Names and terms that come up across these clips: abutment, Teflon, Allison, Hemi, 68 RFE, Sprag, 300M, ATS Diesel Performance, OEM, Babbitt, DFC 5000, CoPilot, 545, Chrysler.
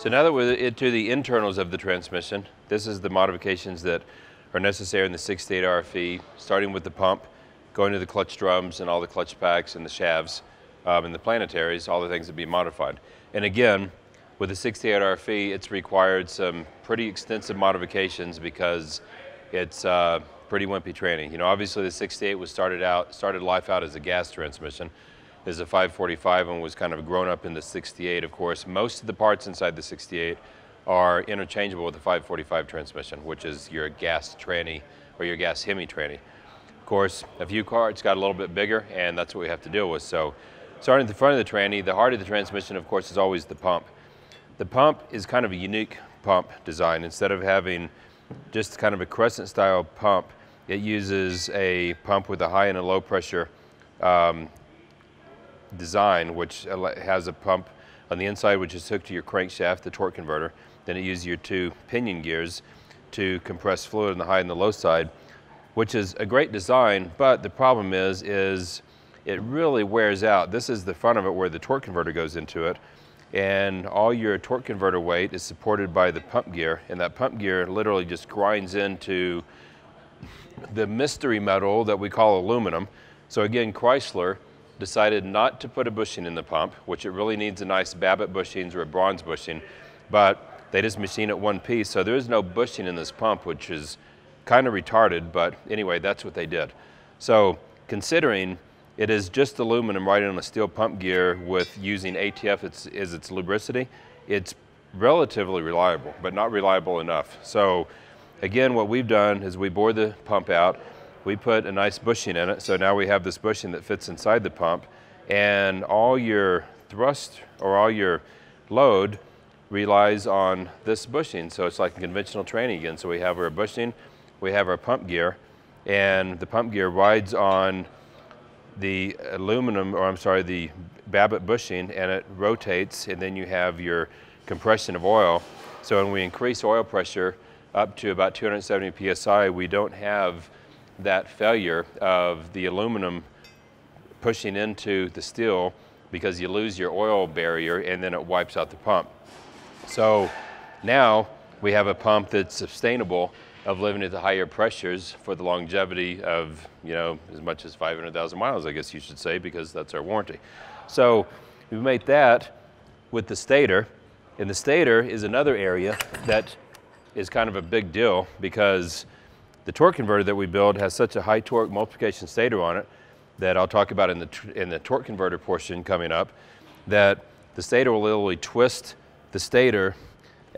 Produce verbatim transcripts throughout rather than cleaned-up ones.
So now that we're into the internals of the transmission, this is the modifications that are necessary in the sixty-eight R F E, starting with the pump, going to the clutch drums and all the clutch packs and the shafts um, and the planetaries, all the things that be modified. And again, with the sixty-eight R F E, it's required some pretty extensive modifications because it's uh, pretty wimpy tranny. You know, obviously the sixty-eight was started out, started life out as a gas transmission. There's a five forty-five and was kind of grown up in the sixty-eight, of course. Most of the parts inside the sixty-eight are interchangeable with the five forty-five transmission, which is your gas tranny or your gas Hemi tranny. Of course, a few parts got a little bit bigger, and that's what we have to deal with. So starting at the front of the tranny, the heart of the transmission, of course, is always the pump. The pump is kind of a unique pump design. Instead of having just kind of a crescent-style pump, it uses a pump with a high and a low pressure um, design, which has a pump on the inside which is hooked to your crankshaft, the torque converter. Then it uses your two pinion gears to compress fluid on the high and the low side, which is a great design, but the problem is, is it really wears out. This is the front of it where the torque converter goes into it, and all your torque converter weight is supported by the pump gear, and that pump gear literally just grinds into the mystery metal that we call aluminum. So again, Chrysler decided not to put a bushing in the pump, which it really needs a nice Babbitt bushings or a bronze bushing, but they just machine it one piece, so there is no bushing in this pump, which is kind of retarded, but anyway, that's what they did. So considering it is just aluminum right on a steel pump gear with using A T F as its, its lubricity, it's relatively reliable, but not reliable enough. So again, what we've done is we bore the pump out, we put a nice bushing in it, so now we have this bushing that fits inside the pump, and all your thrust or all your load relies on this bushing. So it's like a conventional tranny again. So we have our bushing, we have our pump gear, and the pump gear rides on the aluminum, or I'm sorry, the Babbitt bushing, and it rotates, and then you have your compression of oil. So when we increase oil pressure up to about two hundred seventy P S I, we don't have that failure of the aluminum pushing into the steel because you lose your oil barrier and then it wipes out the pump. So now we have a pump that's sustainable of living at the higher pressures for the longevity of, you know, as much as five hundred thousand miles, I guess you should say, because that's our warranty. So we made that with the stator, and the stator is another area that is kind of a big deal because the torque converter that we build has such a high torque multiplication stator on it that I'll talk about in the, in the torque converter portion coming up, that the stator will literally twist the stator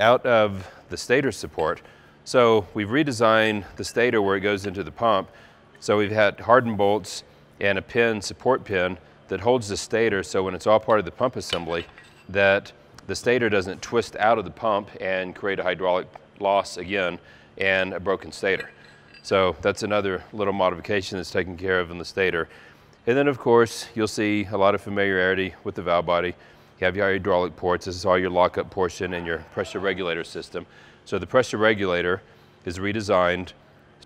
out of the stator support. So we've redesigned the stator where it goes into the pump. So we've had hardened bolts and a pin, support pin, that holds the stator so when it's all part of the pump assembly that the stator doesn't twist out of the pump and create a hydraulic loss again and a broken stator. So that's another little modification that's taken care of in the stator. And then of course, you'll see a lot of familiarity with the valve body. You have your hydraulic ports. This is all your lockup portion and your pressure regulator system. So the pressure regulator is redesigned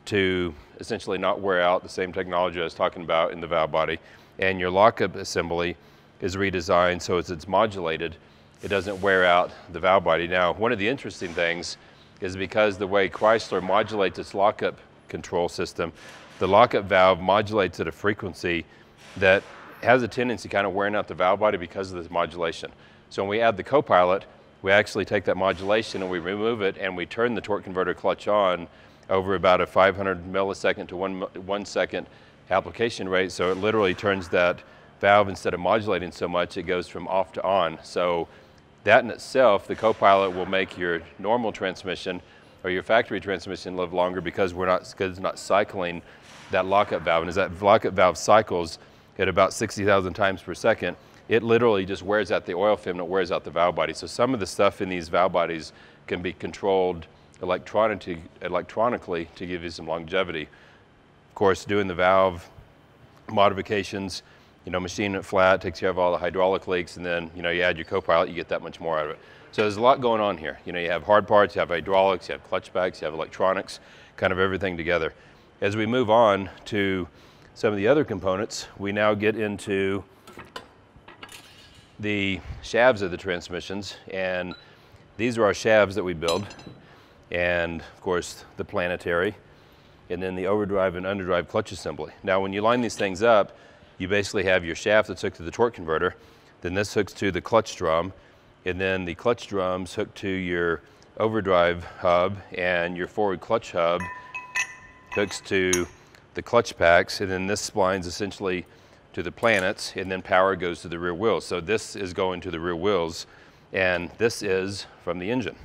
to essentially not wear out, the same technology I was talking about in the valve body. And your lockup assembly is redesigned so as it's modulated, it doesn't wear out the valve body. Now, one of the interesting things is because the way Chrysler modulates its lockup control system, the lockup valve modulates at a frequency that has a tendency kind of wearing out the valve body because of this modulation. So when we add the CoPilot, we actually take that modulation and we remove it and we turn the torque converter clutch on over about a five hundred millisecond to one, one second application rate. So it literally turns that valve, instead of modulating so much, it goes from off to on. So that in itself, the CoPilot will make your normal transmission or your factory transmission live longer because we're not, because it's not cycling that lockup valve. And as that lockup valve cycles at about sixty thousand times per second, it literally just wears out the oil film and it wears out the valve body. So some of the stuff in these valve bodies can be controlled electronically, electronically to give you some longevity. Of course, doing the valve modifications, you know, machining it flat, takes care of all the hydraulic leaks, and then, you know, you add your CoPilot, you get that much more out of it. So there's a lot going on here. You know, you have hard parts, you have hydraulics, you have clutch packs, you have electronics, kind of everything together. As we move on to some of the other components, we now get into the shafts of the transmissions, and These are our shafts that we build, and of course the planetary, and then the overdrive and underdrive clutch assembly. Now when you line these things up, you basically have your shaft that's hooked to the torque converter, then this hooks to the clutch drum, and then the clutch drums hook to your overdrive hub, and your forward clutch hub hooks to the clutch packs, and then this splines essentially to the planets, and then power goes to the rear wheels. So this is going to the rear wheels, and this is from the engine.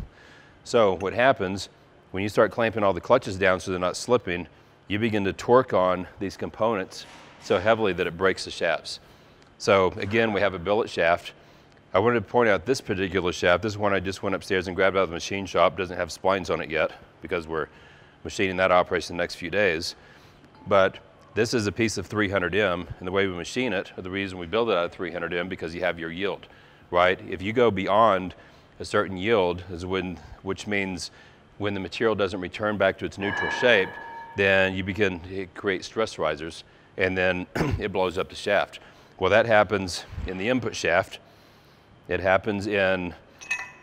So what happens when you start clamping all the clutches down so they're not slipping, you begin to torque on these components so heavily that it breaks the shafts. So again, we have a billet shaft. I wanted to point out this particular shaft. This one I just went upstairs and grabbed out of the machine shop. Doesn't have splines on it yet because we're machining that operation the next few days. But this is a piece of three hundred M, and the way we machine it, or the reason we build it out of three hundred M, because you have your yield, right? If you go beyond a certain yield, is when, which means when the material doesn't return back to its neutral shape, then you begin to create stress risers, and then it blows up the shaft. Well, that happens in the input shaft, it happens in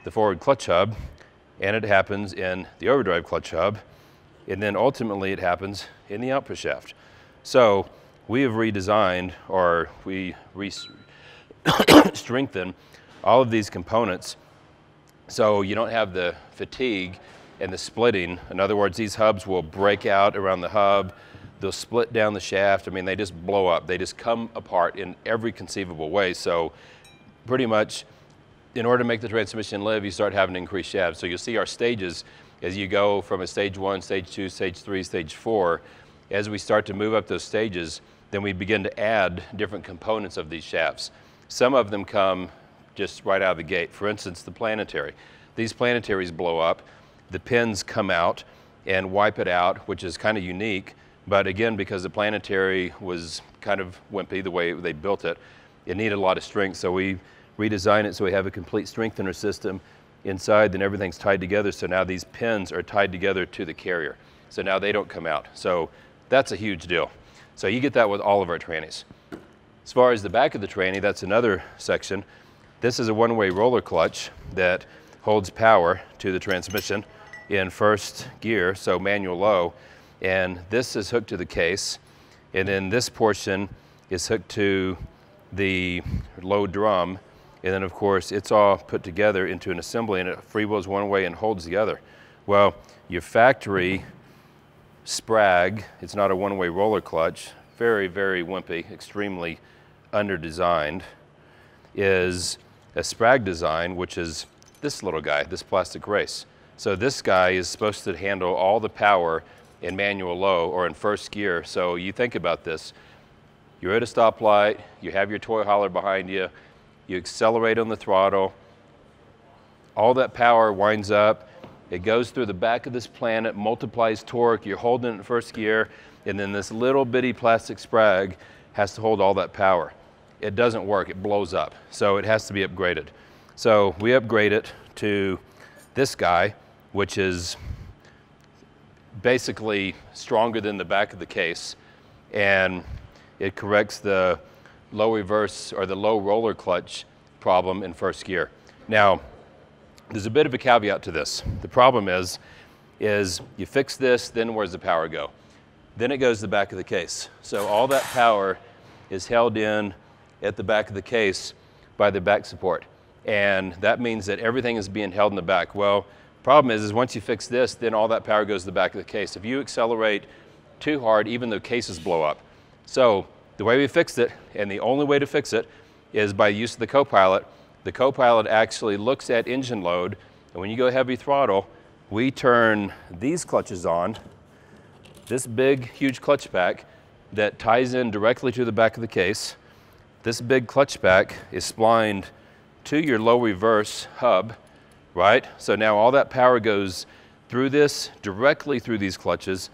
the forward clutch hub, and it happens in the overdrive clutch hub, and then ultimately it happens in the output shaft. So we have redesigned, or we re strengthen all of these components so you don't have the fatigue and the splitting. In other words, these hubs will break out around the hub, they'll split down the shaft. I mean, they just blow up. They just come apart in every conceivable way. So pretty much, in order to make the transmission live, you start having increased shafts. So you'll see our stages as you go from a stage one, stage two, stage three, stage four. As we start to move up those stages, then we begin to add different components of these shafts. Some of them come just right out of the gate. For instance, the planetary. These planetaries blow up. The pins come out and wipe it out, which is kind of unique. But again, because the planetary was kind of wimpy the way they built it, it needed a lot of strength. So we redesigned it so we have a complete strengthener system inside, then everything's tied together. So now these pins are tied together to the carrier. So now they don't come out. So that's a huge deal. So you get that with all of our trannies. As far as the back of the tranny, that's another section. This is a one-way roller clutch that holds power to the transmission in first gear, so manual low, and this is hooked to the case, and then this portion is hooked to the low drum, and then of course it's all put together into an assembly, and it freewheels one way and holds the other. Well, your factory Sprag, it's not a one-way roller clutch, very, very wimpy, extremely under-designed, is a Sprag design, which is this little guy, this plastic race. So this guy is supposed to handle all the power in manual low or in first gear. So you think about this. You're at a stoplight, you have your toy hauler behind you, you accelerate on the throttle, all that power winds up, it goes through the back of this planet, multiplies torque, you're holding it in first gear, and then this little bitty plastic Sprag has to hold all that power. It doesn't work, it blows up. So it has to be upgraded. So we upgrade it to this guy, which is basically stronger than the back of the case, and it corrects the low reverse or the low roller clutch problem in first gear. Now, there's a bit of a caveat to this. The problem is, is you fix this, then where's the power go? Then it goes to the back of the case. So all that power is held in at the back of the case by the back support. And that means that everything is being held in the back. Well, problem is, is once you fix this, then all that power goes to the back of the case. If you accelerate too hard, even the cases blow up. So the way we fixed it, and the only way to fix it, is by use of the CoPilot. The CoPilot actually looks at engine load, and when you go heavy throttle, we turn these clutches on, this big, huge clutch pack that ties in directly to the back of the case. This big clutch pack is splined to your low reverse hub, right? So now all that power goes through this, directly through these clutches,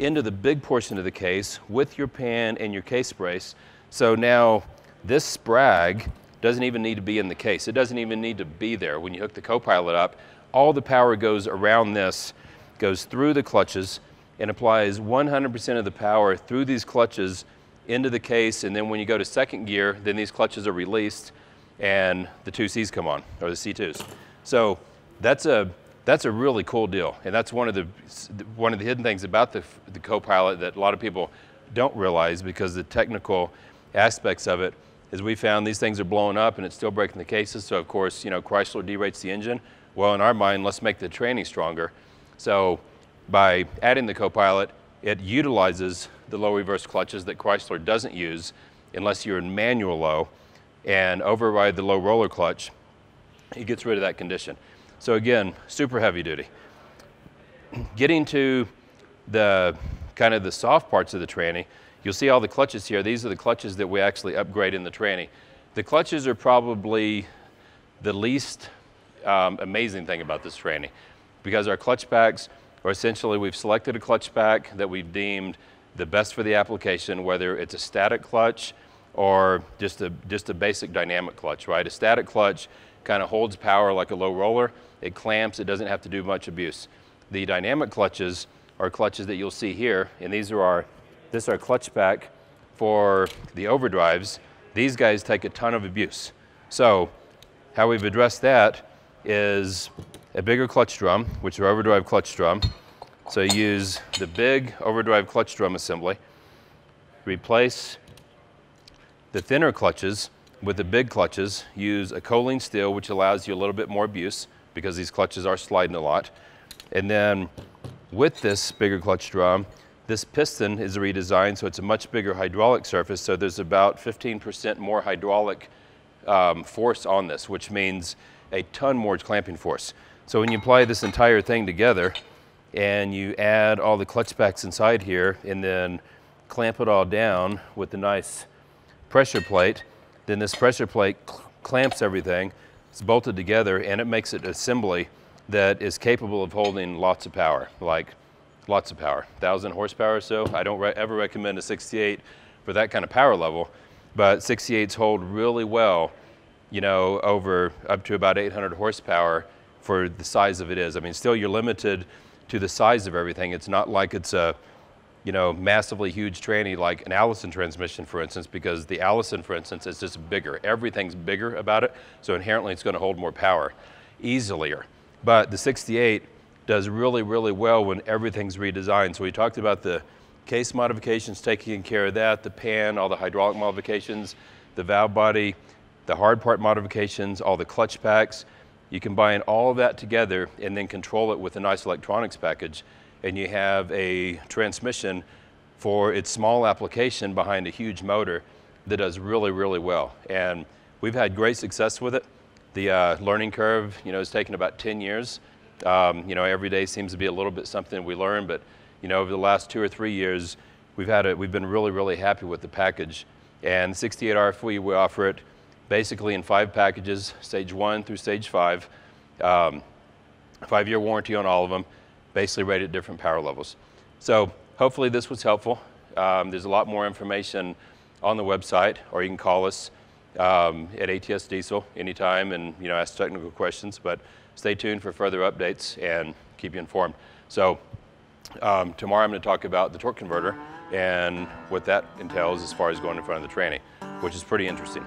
into the big portion of the case with your pan and your case brace. So now this Sprag doesn't even need to be in the case. It doesn't even need to be there. When you hook the CoPilot up, all the power goes around this, goes through the clutches, and applies one hundred percent of the power through these clutches into the case, and then when you go to second gear, then these clutches are released and the two C's come on, or the C twos. So that's a that's a really cool deal, and that's one of the one of the hidden things about the the CoPilot that a lot of people don't realize, because the technical aspects of it is we found these things are blowing up and it's still breaking the cases. So of course, you know, Chrysler derates the engine. Well, in our mind, let's make the tranny stronger. So by adding the CoPilot, it utilizes the low reverse clutches that Chrysler doesn't use unless you're in manual low, and override the low roller clutch. It gets rid of that condition. So again, super heavy duty. Getting to the kind of the soft parts of the tranny, you'll see all the clutches here. These are the clutches that we actually upgrade in the tranny. The clutches are probably the least um, amazing thing about this tranny, because our clutch packs are essentially, we've selected a clutch pack that we've deemed the best for the application, whether it's a static clutch or just a, just a basic dynamic clutch, right? A static clutch kind of holds power like a low roller. It clamps, it doesn't have to do much abuse. The dynamic clutches are clutches that you'll see here, and these are our, this is our clutch pack for the overdrives. These guys take a ton of abuse. So how we've addressed that is a bigger clutch drum, which is our overdrive clutch drum. So you use the big overdrive clutch drum assembly, replace the thinner clutches with the big clutches, use a choline steel, which allows you a little bit more abuse because these clutches are sliding a lot. And then with this bigger clutch drum, this piston is redesigned, so it's a much bigger hydraulic surface. So there's about fifteen percent more hydraulic um, force on this, which means a ton more clamping force. So when you apply this entire thing together and you add all the clutch packs inside here and then clamp it all down with a nice pressure plate, then this pressure plate cl clamps everything, it's bolted together, and it makes it an assembly that is capable of holding lots of power, like lots of power, one thousand horsepower or so. I don't re ever recommend a sixty-eight for that kind of power level, but sixty-eights hold really well, you know, over up to about eight hundred horsepower for the size of it is. I mean, still you're limited to the size of everything. It's not like it's a you know, massively huge tranny like an Allison transmission, for instance, because the Allison, for instance, is just bigger. Everything's bigger about it, so inherently it's gonna hold more power, easier. But the sixty-eight does really, really well when everything's redesigned. So we talked about the case modifications, taking care of that, the pan, all the hydraulic modifications, the valve body, the hard part modifications, all the clutch packs. You combine all of that together and then control it with a nice electronics package, and you have a transmission for its small application behind a huge motor that does really, really well. And we've had great success with it. The uh, learning curve, you know, has taken about ten years. Um, you know, every day seems to be a little bit something we learn, but, you know, over the last two or three years, we've had a, we've been really, really happy with the package. And sixty-eight R F E, we offer it basically in five packages, stage one through stage five, um, five-year warranty on all of them, basically rated at different power levels. So hopefully this was helpful. Um, there's a lot more information on the website, or you can call us um, at A T S Diesel anytime and you know ask technical questions, but stay tuned for further updates and keep you informed. So um, tomorrow I'm gonna talk about the torque converter and what that entails as far as going in front of the tranny, which is pretty interesting.